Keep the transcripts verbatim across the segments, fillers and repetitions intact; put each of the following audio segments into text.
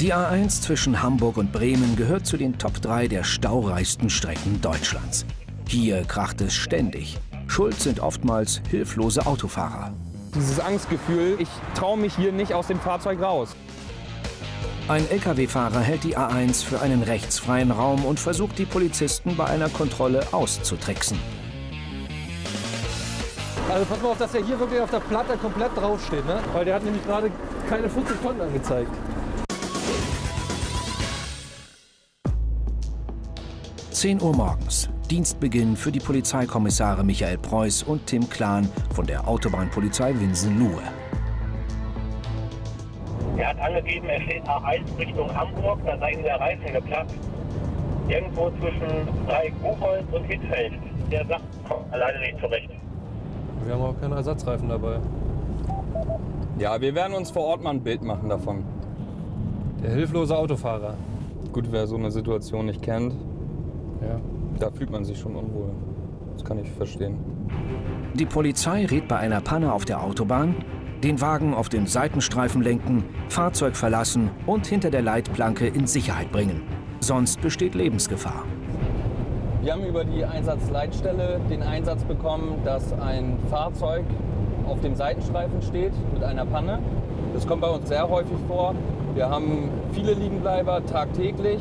Die A eins zwischen Hamburg und Bremen gehört zu den Top drei der staureichsten Strecken Deutschlands. Hier kracht es ständig. Schuld sind oftmals hilflose Autofahrer. Dieses Angstgefühl, ich traue mich hier nicht aus dem Fahrzeug raus. Ein L K W-Fahrer hält die A eins für einen rechtsfreien Raum und versucht, die Polizisten bei einer Kontrolle auszutricksen. Also pass mal auf, dass er hier wirklich auf der Platte komplett draufsteht, ne? Weil der hat nämlich gerade keine vierzig Tonnen angezeigt. zehn Uhr morgens. Dienstbeginn für die Polizeikommissare Michael Preuß und Tim Klahn von der Autobahnpolizei Winsen-Lue. Er hat angegeben, er steht A eins Richtung Hamburg, da sei ihm der Reifen geplatzt. Irgendwo zwischen Reich-Buchholz und Wittfeld. Der sagt, kommt alleine nicht zurecht. Wir haben auch keine Ersatzreifen dabei. Ja, wir werden uns vor Ort mal ein Bild machen davon. Der hilflose Autofahrer. Gut, wer so eine Situation nicht kennt, ja, da fühlt man sich schon unwohl. Das kann ich verstehen. Die Polizei rät bei einer Panne auf der Autobahn, den Wagen auf den Seitenstreifen lenken, Fahrzeug verlassen und hinter der Leitplanke in Sicherheit bringen. Sonst besteht Lebensgefahr. Wir haben über die Einsatzleitstelle den Einsatz bekommen, dass ein Fahrzeug auf dem Seitenstreifen steht mit einer Panne. Das kommt bei uns sehr häufig vor. Wir haben viele Liegenbleiber tagtäglich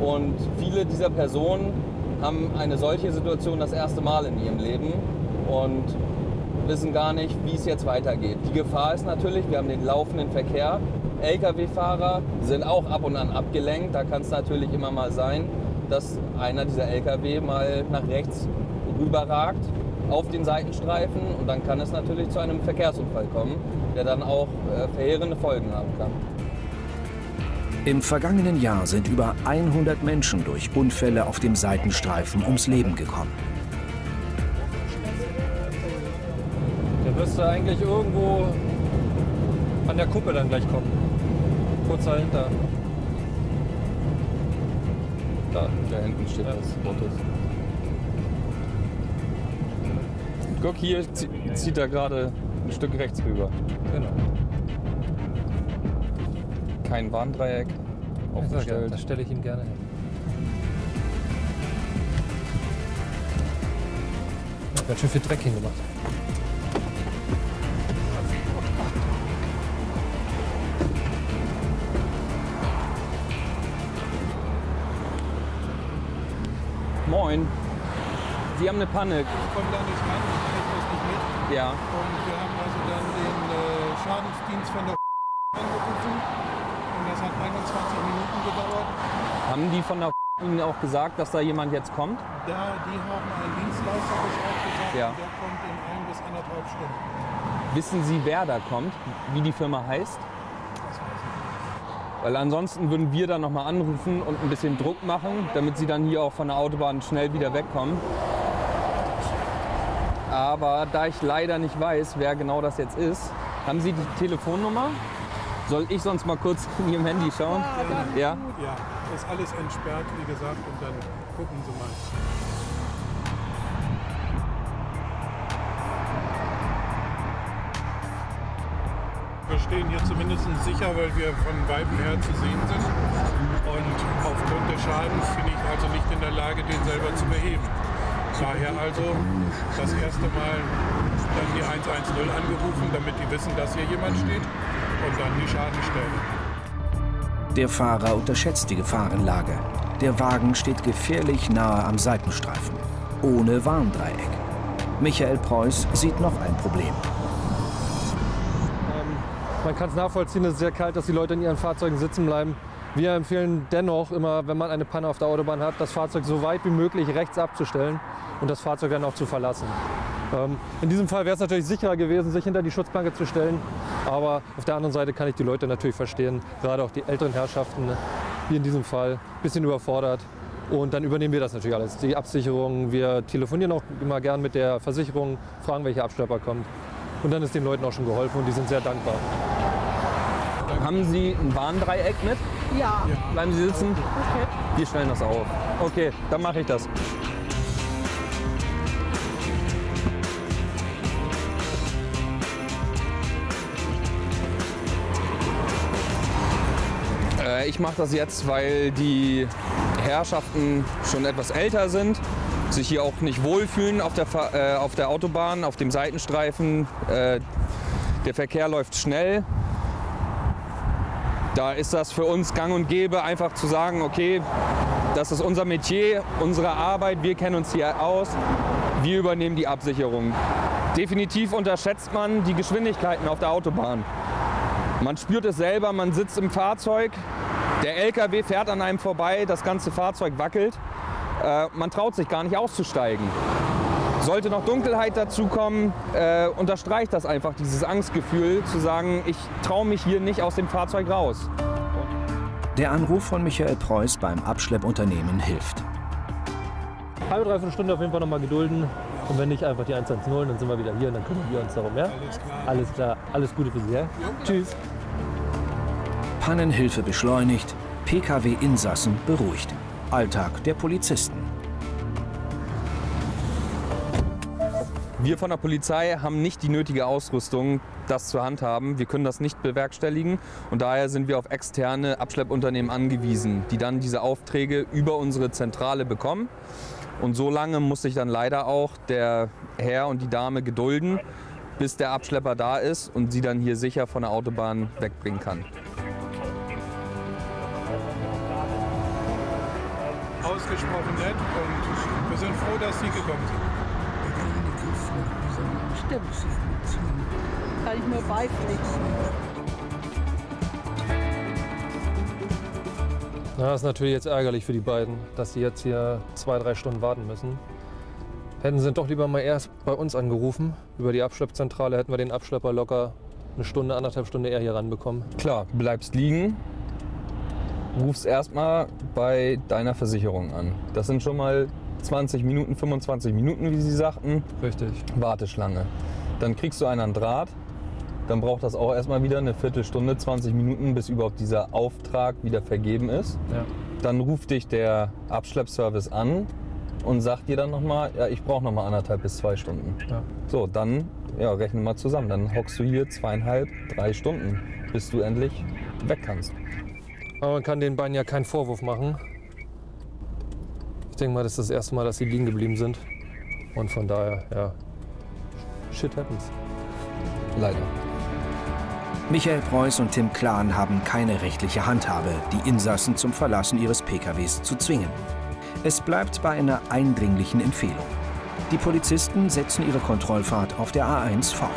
und viele dieser Personen haben eine solche Situation das erste Mal in ihrem Leben und wissen gar nicht, wie es jetzt weitergeht. Die Gefahr ist natürlich, wir haben den laufenden Verkehr. L K W-Fahrer sind auch ab und an abgelenkt. Da kann es natürlich immer mal sein, dass einer dieser L K W mal nach rechts rüberragt auf den Seitenstreifen. Und dann kann es natürlich zu einem Verkehrsunfall kommen, der dann auch äh, verheerende Folgen haben kann. Im vergangenen Jahr sind über hundert Menschen durch Unfälle auf dem Seitenstreifen ums Leben gekommen. Müsste eigentlich irgendwo an der Kuppe dann gleich kommen. Kurz dahinter. Da, da hinten steht ja das Auto. Guck, hier zieht er gerade ein Stück rechts rüber. Genau. Kein Warndreieck aufgestellt. Das stelle ich ihm gerne hin. Ich habe ganz schön viel Dreck hingemacht. Moin. Sie haben eine Panne. Ich komme da nicht rein, ich kriege das nicht mit. Ja. Und wir haben also dann den äh, Schadensdienst von der angerufen. Und das hat einundzwanzig Minuten gedauert. Haben die von der Ihnen auch gesagt, dass da jemand jetzt kommt? Da, die haben einen Dienstleister Bescheid gesagt, ja, der kommt in ein bis anderthalb Stunden. Wissen Sie, wer da kommt? Wie die Firma heißt? Weil ansonsten würden wir dann nochmal anrufen und ein bisschen Druck machen, damit sie dann hier auch von der Autobahn schnell wieder wegkommen. Aber da ich leider nicht weiß, wer genau das jetzt ist, haben Sie die Telefonnummer? Soll ich sonst mal kurz in Ihrem Handy schauen? Ja, ja, ja, ist alles entsperrt, wie gesagt, und dann gucken Sie mal. Wir stehen hier zumindest sicher, weil wir von weitem her zu sehen sind. Und aufgrund des Schadens bin ich also nicht in der Lage, den selber zu beheben. Daher also das erste Mal dann die eins eins null angerufen, damit die wissen, dass hier jemand steht, und dann die Schadensstelle. Der Fahrer unterschätzt die Gefahrenlage. Der Wagen steht gefährlich nahe am Seitenstreifen, ohne Warndreieck. Michael Preuß sieht noch ein Problem. Man kann es nachvollziehen, es ist sehr kalt, dass die Leute in ihren Fahrzeugen sitzen bleiben. Wir empfehlen dennoch immer, wenn man eine Panne auf der Autobahn hat, das Fahrzeug so weit wie möglich rechts abzustellen und das Fahrzeug dann auch zu verlassen. Ähm, in diesem Fall wäre es natürlich sicherer gewesen, sich hinter die Schutzplanke zu stellen. Aber auf der anderen Seite kann ich die Leute natürlich verstehen, gerade auch die älteren Herrschaften, wie in diesem Fall, ein bisschen überfordert. Und dann übernehmen wir das natürlich alles, die Absicherung. Wir telefonieren auch immer gern mit der Versicherung, fragen, welcher Abschlepper kommt. Und dann ist den Leuten auch schon geholfen und die sind sehr dankbar. Haben Sie ein Warndreieck mit? Ja. Bleiben Sie sitzen? Okay. Wir stellen das auf. Okay, dann mache ich das. Äh, ich mache das jetzt, weil die Herrschaften schon etwas älter sind, sich hier auch nicht wohlfühlen auf der, äh, auf der Autobahn, auf dem Seitenstreifen. Äh, der Verkehr läuft schnell. Da ist das für uns gang und gäbe, einfach zu sagen, okay, das ist unser Metier, unsere Arbeit, wir kennen uns hier aus, wir übernehmen die Absicherung. Definitiv unterschätzt man die Geschwindigkeiten auf der Autobahn. Man spürt es selber, man sitzt im Fahrzeug, der L K W fährt an einem vorbei, das ganze Fahrzeug wackelt. Äh, man traut sich gar nicht auszusteigen. Sollte noch Dunkelheit dazukommen, äh, unterstreicht das einfach dieses Angstgefühl, zu sagen, ich traue mich hier nicht aus dem Fahrzeug raus. Der Anruf von Michael Preuß beim Abschleppunternehmen hilft. Halbe, dreiviertel Stunde auf jeden Fall noch mal gedulden. Und wenn nicht, einfach die eins eins null, dann sind wir wieder hier und dann kümmern wir uns darum. Ja? Alles klar. Alles klar, alles Gute für Sie. Ja? Tschüss. Pannenhilfe beschleunigt, P K W-Insassen beruhigt. Alltag der Polizisten. Wir von der Polizei haben nicht die nötige Ausrüstung, das zur Hand haben. Wir können das nicht bewerkstelligen und daher sind wir auf externe Abschleppunternehmen angewiesen, die dann diese Aufträge über unsere Zentrale bekommen. Und so lange muss sich dann leider auch der Herr und die Dame gedulden, bis der Abschlepper da ist und sie dann hier sicher von der Autobahn wegbringen kann. Ausgesprochen nett und wir sind froh, dass Sie gekommen sind. Stimmt. Kann ich nur beipflichten. Das ist natürlich jetzt ärgerlich für die beiden, dass sie jetzt hier zwei, drei Stunden warten müssen. Hätten sie doch lieber mal erst bei uns angerufen. Über die Abschleppzentrale hätten wir den Abschlepper locker eine Stunde, anderthalb Stunden eher hier ranbekommen. Klar, bleibst liegen, rufst erstmal bei deiner Versicherung an. Das sind schon mal zwanzig Minuten, fünfundzwanzig Minuten, wie Sie sagten. Richtig. Warteschlange. Dann kriegst du einen an Draht. Dann braucht das auch erstmal wieder eine Viertelstunde, zwanzig Minuten, bis überhaupt dieser Auftrag wieder vergeben ist. Ja. Dann ruft dich der Abschleppservice an und sagt dir dann nochmal, ja, ich brauche nochmal anderthalb bis zwei Stunden. Ja. So, dann ja, rechne mal zusammen. Dann hockst du hier zweieinhalb, drei Stunden, bis du endlich weg kannst. Aber man kann den beiden ja keinen Vorwurf machen. Ich denke mal, das ist das erste Mal, dass sie liegen geblieben sind. Und von daher, ja, shit happens. Leider. Michael Preuß und Tim Klahn haben keine rechtliche Handhabe, die Insassen zum Verlassen ihres P K Ws zu zwingen. Es bleibt bei einer eindringlichen Empfehlung. Die Polizisten setzen ihre Kontrollfahrt auf der A eins fort.